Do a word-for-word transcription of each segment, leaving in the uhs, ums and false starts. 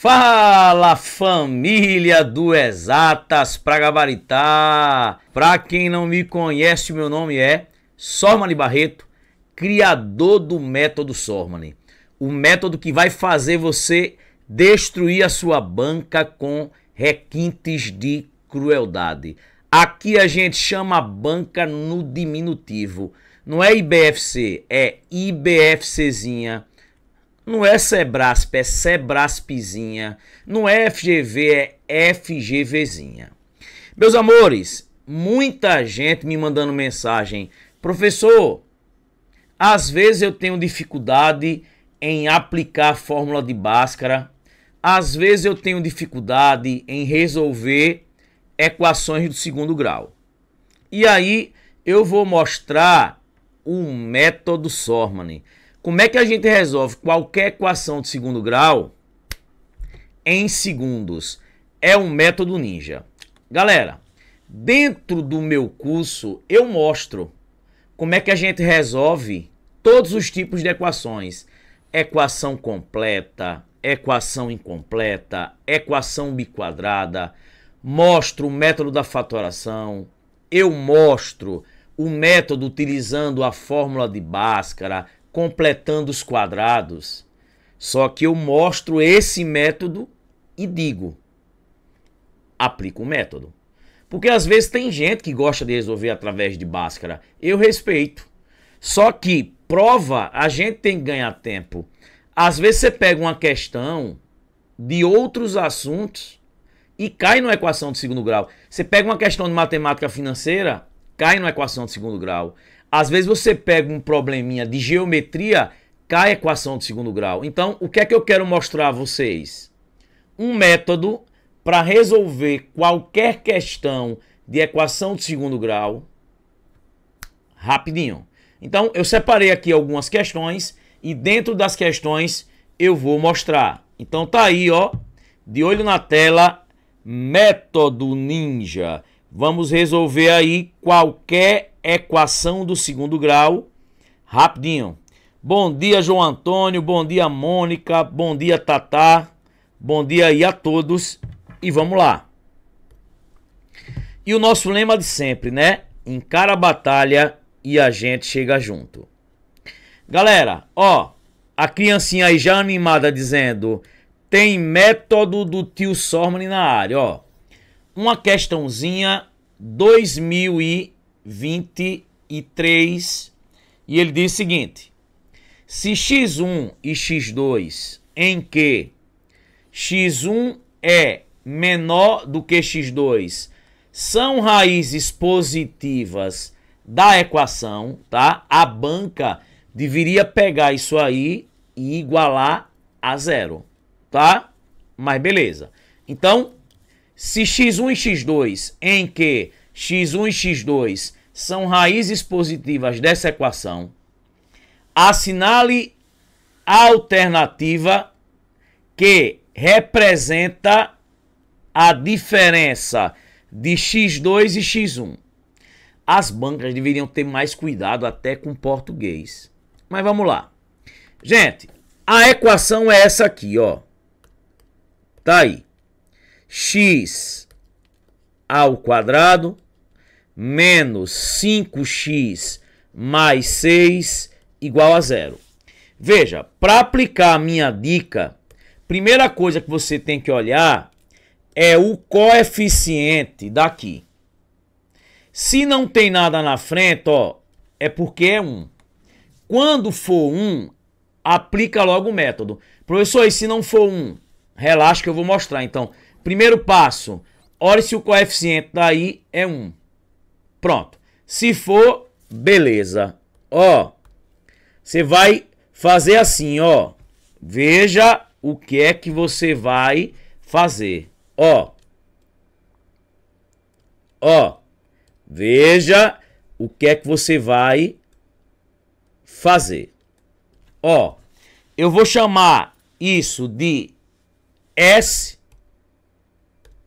Fala, família do Exatas pra gabaritar! Pra quem não me conhece, meu nome é Sormani Barreto, criador do método Sormani. O método que vai fazer você destruir a sua banca com requintes de crueldade. Aqui a gente chama a banca no diminutivo. Não é I B F C, é IBFCzinha. Não é Cebrasp, é Cebraspzinha. Não é F G V, é FGVzinha. Meus amores, muita gente me mandando mensagem. Professor, às vezes eu tenho dificuldade em aplicar a fórmula de Bhaskara. Às vezes eu tenho dificuldade em resolver equações do segundo grau. E aí eu vou mostrar o método Sormani. Como é que a gente resolve qualquer equação de segundo grau em segundos? É um método ninja. Galera, dentro do meu curso eu mostro como é que a gente resolve todos os tipos de equações. Equação completa, equação incompleta, equação biquadrada. Mostro o método da fatoração. Eu mostro o método utilizando a fórmula de Bhaskara, completando os quadrados. Só que eu mostro esse método e digo, aplico o método. Porque às vezes tem gente que gosta de resolver através de Bhaskara. Eu respeito. Só que prova, a gente tem que ganhar tempo. Às vezes você pega uma questão de outros assuntos e cai numa equação de segundo grau. Você pega uma questão de matemática financeira, cai numa equação de segundo grau. Às vezes você pega um probleminha de geometria, cai a equação de segundo grau. Então, o que é que eu quero mostrar a vocês? Um método para resolver qualquer questão de equação de segundo grau rapidinho. Então, eu separei aqui algumas questões e dentro das questões eu vou mostrar. Então, tá aí, ó, de olho na tela, método ninja. Vamos resolver aí qualquer equação do segundo grau rapidinho. Bom dia, João Antônio. Bom dia, Mônica. Bom dia, Tatá. Bom dia aí a todos. E vamos lá. E o nosso lema de sempre, né? Encara a batalha e a gente chega junto. Galera, ó, a criancinha aí já animada dizendo, tem método do tio Sormani na área, ó. Uma questãozinha, dois mil e vinte e três, e ele diz o seguinte, se x um e x dois, em que x um é menor do que x dois, são raízes positivas da equação, tá? A banca deveria pegar isso aí e igualar a zero, tá? Mas beleza. Então, se x um e x dois, em que x um e x dois são raízes positivas dessa equação, assinale a alternativa que representa a diferença de x dois e x um. As bancas deveriam ter mais cuidado até com português. Mas vamos lá. Gente, a equação é essa aqui, ó. Tá aí. X ao quadrado menos cinco x mais seis igual a zero. Veja, para aplicar a minha dica, primeira coisa que você tem que olhar é o coeficiente daqui. Se não tem nada na frente, ó, é porque é um. Quando for um, aplica logo o método. Professor, e se não for um? Relaxa que eu vou mostrar, então. Primeiro passo, olha se o coeficiente daí é um. Pronto. Se for, beleza. Ó, você vai fazer assim, ó. Veja o que é que você vai fazer. Ó. Ó. Veja o que é que você vai fazer. Ó. Eu vou chamar isso de S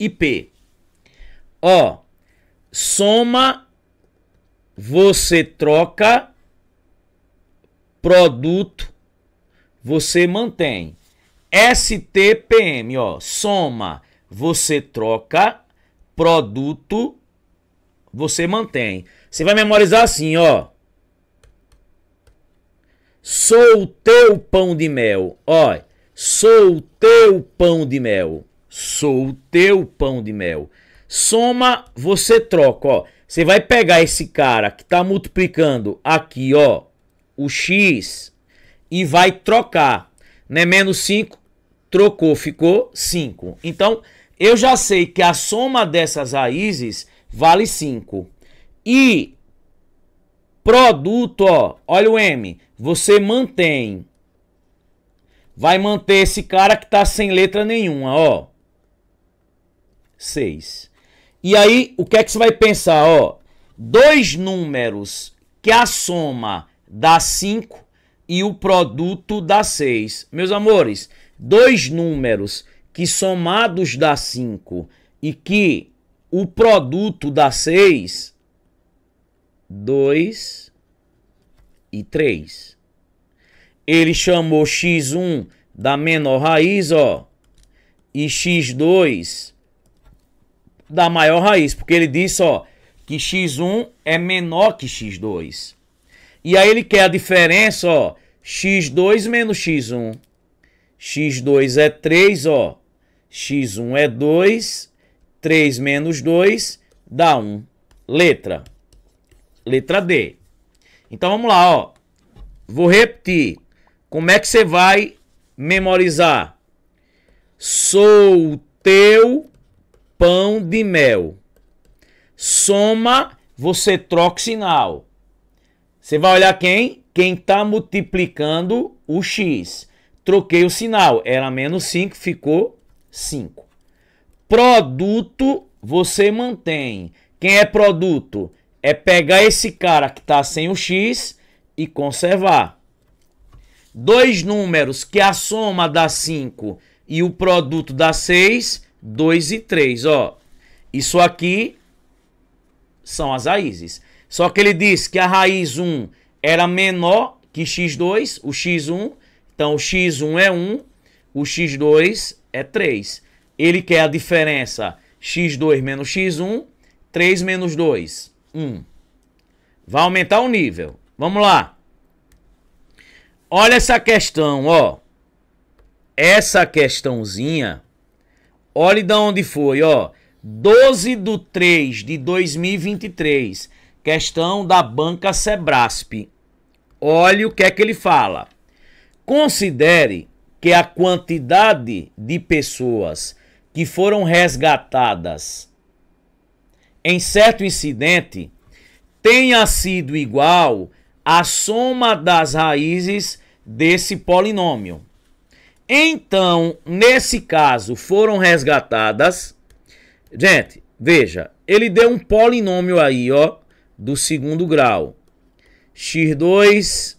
e P. Ó, soma, você troca, produto, você mantém. S T P M, ó, soma, você troca, produto, você mantém. Você vai memorizar assim, ó. Sou o teu pão de mel, ó. Sou o teu pão de mel. Sou o teu pão de mel. Soma, você troca, ó. Você vai pegar esse cara que tá multiplicando aqui, ó, o X e vai trocar, né? Menos cinco, trocou, ficou cinco. Então, eu já sei que a soma dessas raízes vale cinco. E produto, ó, olha o M, você mantém. Vai manter esse cara que tá sem letra nenhuma, ó. seis. E aí, o que é que você vai pensar, ó? Dois números que a soma dá cinco e o produto dá seis. Meus amores, dois números que somados dá cinco e que o produto dá seis, dois e três. Ele chamou x um da menor raiz, ó, e x dois da maior raiz, porque ele disse, ó, que x um é menor que x dois. E aí ele quer a diferença, ó, x dois menos x um. x dois é três, ó, x um é dois, três menos dois dá um. Letra. Letra D. Então vamos lá, ó. Vou repetir. Como é que você vai memorizar? Sou o teu pão de mel. Soma, você troca o sinal. Você vai olhar quem? Quem está multiplicando o X. Troquei o sinal. Era menos cinco, ficou cinco. Produto, você mantém. Quem é produto? É pegar esse cara que está sem o X e conservar. Dois números que a soma dá cinco e o produto dá seis... dois e três, ó. Isso aqui são as raízes. Só que ele diz que a raiz um era menor que x dois, o x um. Então, o x um é um, o x dois é três. Ele quer a diferença x dois menos x um, três menos dois, um. Vai aumentar o nível. Vamos lá. Olha essa questão, ó. Essa questãozinha... Olha de onde foi, ó, doze de três de dois mil e vinte e três, questão da banca Cebrasp. Olha o que é que ele fala. Considere que a quantidade de pessoas que foram resgatadas em certo incidente tenha sido igual à soma das raízes desse polinômio. Então, nesse caso, foram resgatadas... Gente, veja, ele deu um polinômio aí, ó, do segundo grau. x dois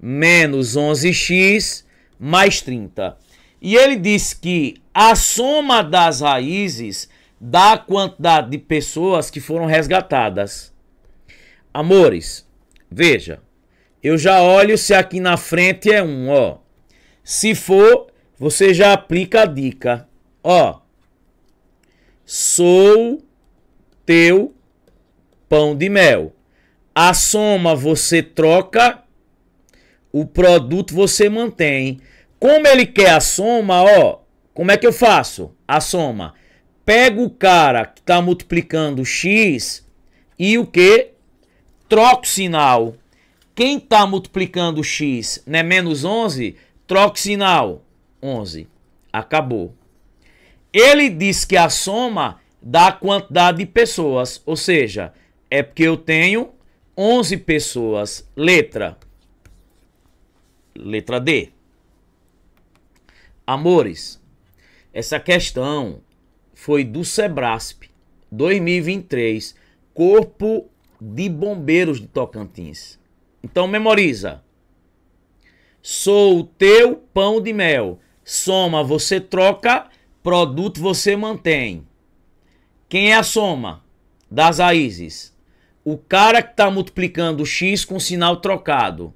menos onze x mais trinta. E ele diz que a soma das raízes dá a quantidade de pessoas que foram resgatadas. Amores, veja, eu já olho se aqui na frente é um, ó. Se for, você já aplica a dica. Ó, sou teu pão de mel. A soma você troca, o produto você mantém. Como ele quer a soma, ó, como é que eu faço? A soma. Pego o cara que está multiplicando x e o quê? Troco o sinal. Quem está multiplicando x, né? Menos onze... Troca o sinal, onze. Acabou. Ele diz que a soma dá a quantidade de pessoas, ou seja, é porque eu tenho onze pessoas. Letra. Letra D. Amores, essa questão foi do Cebrasp, dois mil e vinte e três, Corpo de Bombeiros de Tocantins. Então, memoriza. Sou o teu pão de mel. Soma, você troca. Produto, você mantém. Quem é a soma das raízes? O cara que está multiplicando o x com sinal trocado.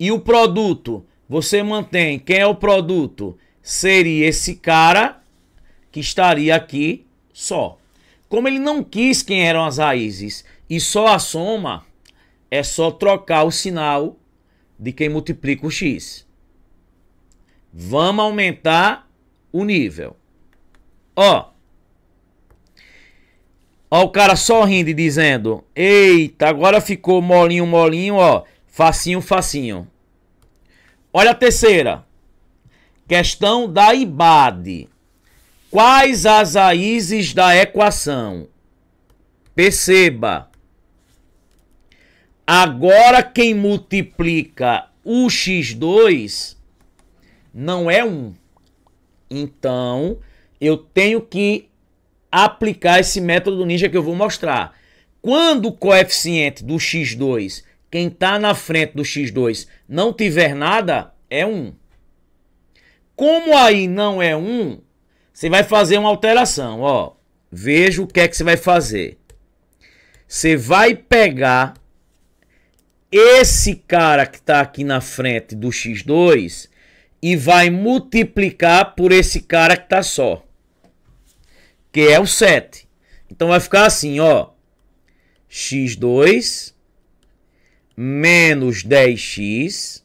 E o produto, você mantém. Quem é o produto? seria esse cara que estaria aqui só. Como ele não quis quem eram as raízes e só a soma, é só trocar o sinal de quem multiplica o x. Vamos aumentar o nível. Ó. Ó o cara só rindo e dizendo, eita, agora ficou molinho, molinho, ó. Facinho, facinho. Olha a terceira. Questão da IBADE. Quais as raízes da equação? Perceba. Agora quem multiplica o x dois não é um. Então, eu tenho que aplicar esse método ninja que eu vou mostrar. Quando o coeficiente do x dois, quem está na frente do x dois, não tiver nada, é um. Como aí não é um, você vai fazer uma alteração, ó. Veja o que é que você vai fazer. Você vai pegar esse cara que está aqui na frente do x dois e vai multiplicar por esse cara que está só, que é o sete. Então vai ficar assim, ó. x dois menos dez x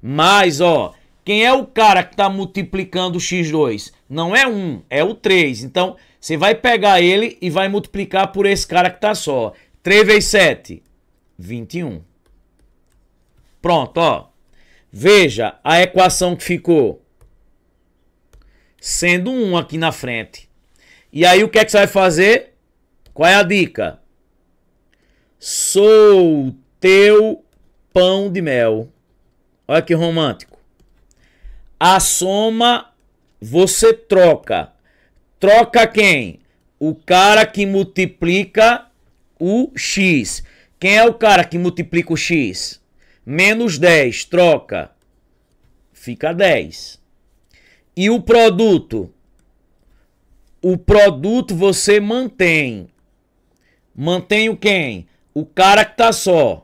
mais, ó, quem é o cara que está multiplicando o x dois? Não é um, é o três. Então você vai pegar ele e vai multiplicar por esse cara que está só. três vezes sete, vinte e um. Pronto, ó. Veja a equação que ficou. Sendo um aqui na frente. E aí o que é que você vai fazer? Qual é a dica? Sou teu pão de mel. Olha que romântico. A soma você troca. Troca quem? O cara que multiplica o x. Quem é o cara que multiplica o x? Menos dez, troca, fica dez. E o produto? O produto você mantém. Mantém o quem? O cara que tá só.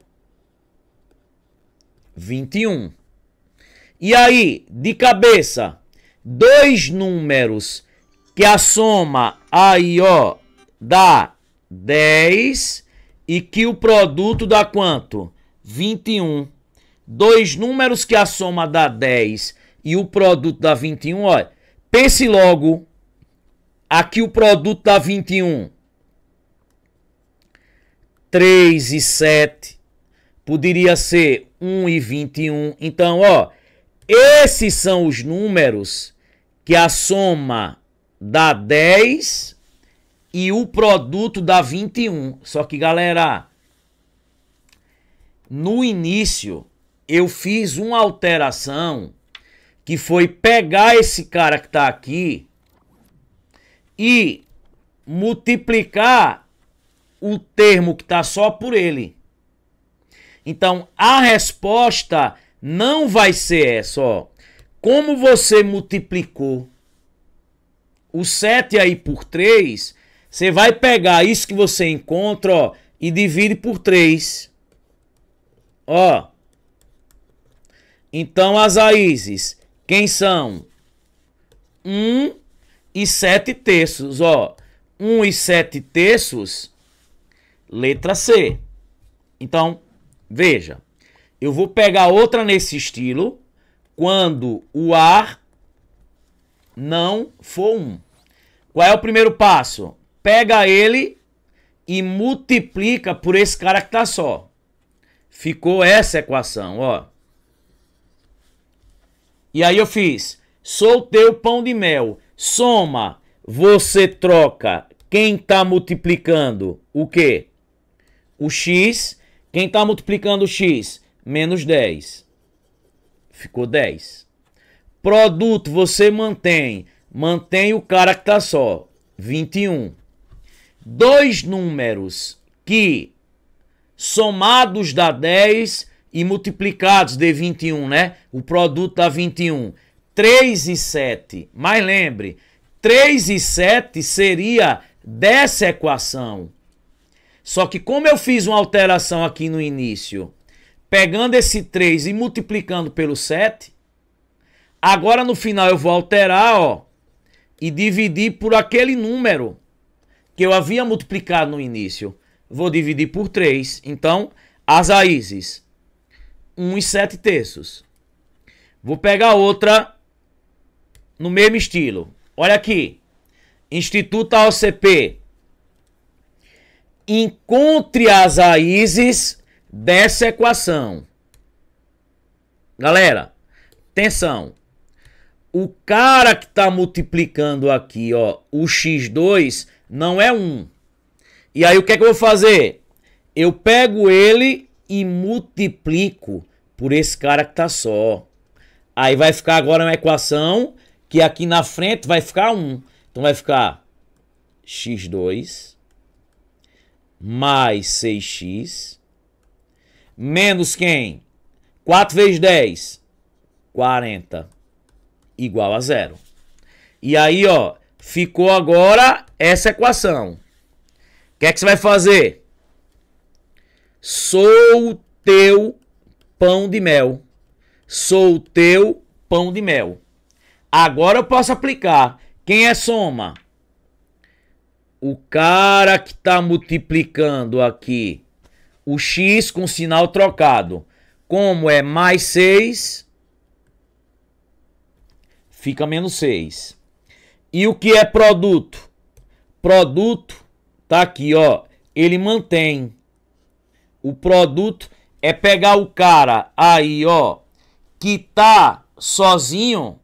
vinte e um. E aí, de cabeça, dois números que a soma aí, ó, dá dez e que o produto dá quanto? vinte e um. Dois números que a soma dá dez e o produto dá vinte e um, olha. Pense logo, aqui o produto dá vinte e um. três e sete, poderia ser um e vinte e um. Então, ó, esses são os números que a soma dá dez e o produto dá vinte e um. Só que, galera, no início, eu fiz uma alteração que foi pegar esse cara que está aqui e multiplicar o termo que está só por ele. Então, a resposta não vai ser essa, ó. Como você multiplicou o sete aí por três, você vai pegar isso que você encontra, ó, e divide por três. Ó, então as raízes, quem são? um e sete terços, ó. um e sete terços, letra C. Então, veja, eu vou pegar outra nesse estilo quando o ar não for um. Qual é o primeiro passo? Pega ele e multiplica por esse cara que tá só. Ficou essa equação, ó. E aí eu fiz, sou teu pão de mel. Soma, você troca quem tá multiplicando o quê? O x. Quem tá multiplicando o x? Menos dez. Ficou dez. Produto, você mantém. Mantém o cara que tá só. vinte e um. Dois números que somados dá dez e multiplicados de vinte e um, né? O produto dá vinte e um. três e sete. Mas lembre, três e sete seria dessa equação. Só que como eu fiz uma alteração aqui no início, pegando esse três e multiplicando pelo sete, Agora no final eu vou alterar, ó, e dividir por aquele número que eu havia multiplicado no início. Vou dividir por três. Então, as raízes, um e sete terços. Vou pegar outra no mesmo estilo. Olha aqui. Instituto A O C P. Encontre as raízes dessa equação. Galera, atenção. O cara que está multiplicando aqui, ó, o x dois não é um. E aí o que é que eu vou fazer? Eu pego ele e multiplico por esse cara que está só. Aí vai ficar agora uma equação que aqui na frente vai ficar um. Então vai ficar x dois... mais seis x, menos quem? quatro vezes dez, quarenta, igual a zero. E aí, ó, ficou agora essa equação. O que é que você vai fazer? Sou o teu pão de mel. Sou o teu pão de mel. Agora eu posso aplicar. Quem é soma? O cara que está multiplicando aqui o x com sinal trocado, como é mais seis, fica menos seis. E o que é produto? Produto tá aqui, ó. Ele mantém. O produto é pegar o cara aí, ó, que tá sozinho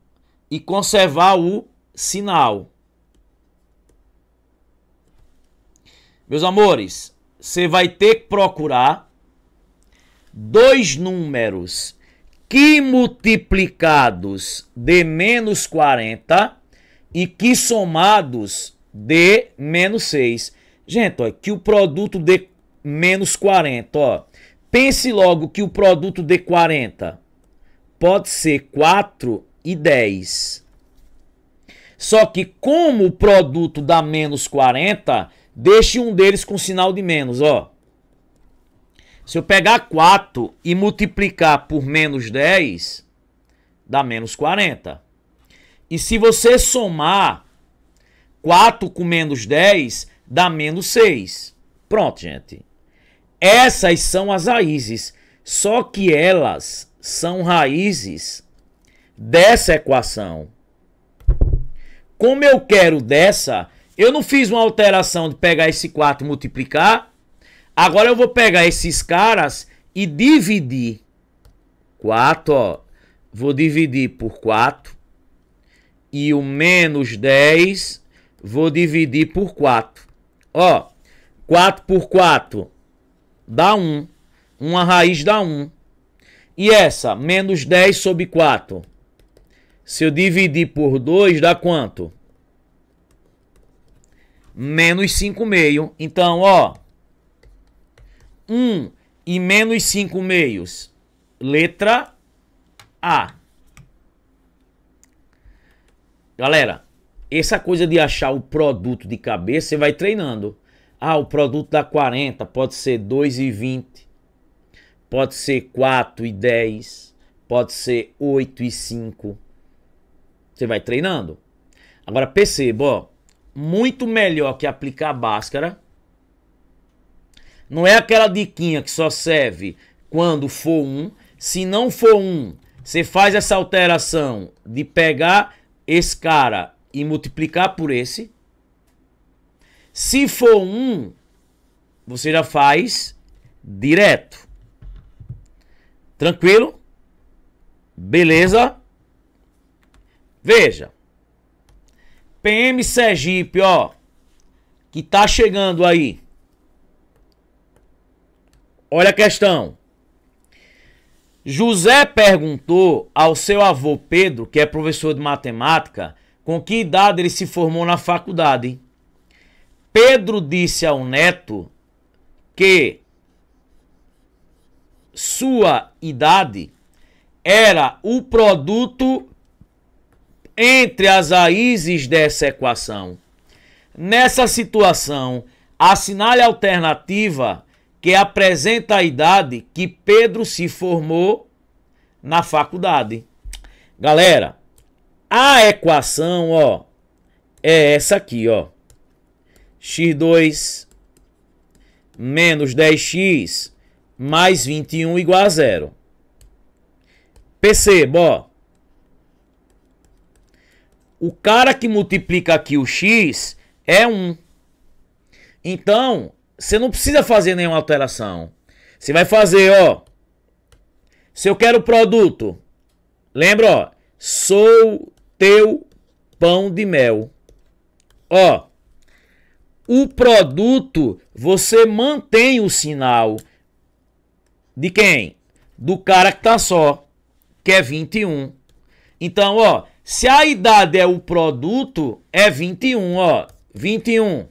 e conservar o sinal. Meus amores, você vai ter que procurar dois números que multiplicados dê menos quarenta e que somados dê menos seis. Gente, ó, que o produto dê menos quarenta. Ó. Pense logo que o produto dê quarenta. Pode ser quatro e dez. Só que como o produto dá menos quarenta... Deixe um deles com sinal de menos, ó. Se eu pegar quatro e multiplicar por menos dez, dá menos quarenta. E se você somar quatro com menos dez, dá menos seis. Pronto, gente. Essas são as raízes. Só que elas são raízes dessa equação. Como eu quero dessa... Eu não fiz uma alteração de pegar esse quatro e multiplicar. Agora eu vou pegar esses caras e dividir. quatro, ó. Vou dividir por quatro. E o menos dez, vou dividir por quatro. Ó, quatro por quatro dá um. Uma raiz dá um. E essa, menos dez sobre quatro. Se eu dividir por dois, dá quanto? Menos cinco meios. Então, ó, um e menos cinco meios. Letra A. Galera, essa coisa de achar o produto de cabeça, você vai treinando. Ah, o produto dá quarenta. Pode ser dois e vinte. Pode ser quatro e dez. Pode ser oito e cinco. Você vai treinando. Agora, perceba, ó. Muito melhor que aplicar a Bhaskara. Não é aquela diquinha que só serve quando for um. Se não for um, você faz essa alteração de pegar esse cara e multiplicar por esse. Se for um, você já faz direto. Tranquilo? Beleza? Veja. P M Sergipe, ó, que tá chegando aí. Olha a questão. José perguntou ao seu avô Pedro, que é professor de matemática, com que idade ele se formou na faculdade. Pedro disse ao neto que sua idade era o produto entre as raízes dessa equação. Nessa situação, assinale a alternativa que apresenta a idade que Pedro se formou na faculdade. Galera, A equação, ó, é essa aqui, ó. x dois menos dez x mais vinte e um igual a zero. Perceba, ó. O cara que multiplica aqui o x é um. Então, você não precisa fazer nenhuma alteração. Você vai fazer, ó. Se eu quero produto, lembra, ó. Sou teu pão de mel. Ó. O produto, você mantém o sinal. De quem? Do cara que tá só. Que é vinte e um. Então, ó. Se a idade é o produto, é vinte e um, ó. vinte e um.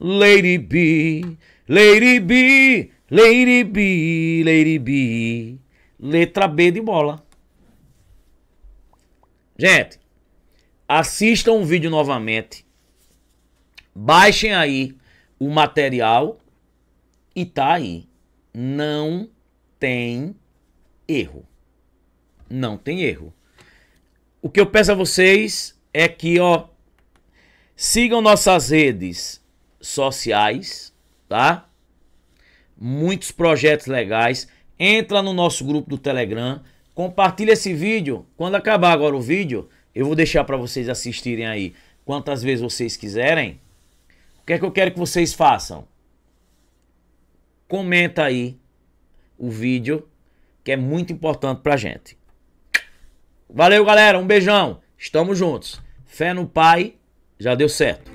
Lady B, Lady B, Lady B, Lady B. Letra B de bola. Gente, assistam o vídeo novamente. Baixem aí o material. E tá aí. Não tem erro. Não tem erro. O que eu peço a vocês é que, ó, sigam nossas redes sociais, tá? Muitos projetos legais. Entra no nosso grupo do Telegram, compartilha esse vídeo. Quando acabar agora o vídeo, eu vou deixar para vocês assistirem aí quantas vezes vocês quiserem. O que é que eu quero que vocês façam? Comenta aí o vídeo, que é muito importante pra gente. Valeu, galera. Um beijão. Estamos juntos. Fé no Pai. Já deu certo.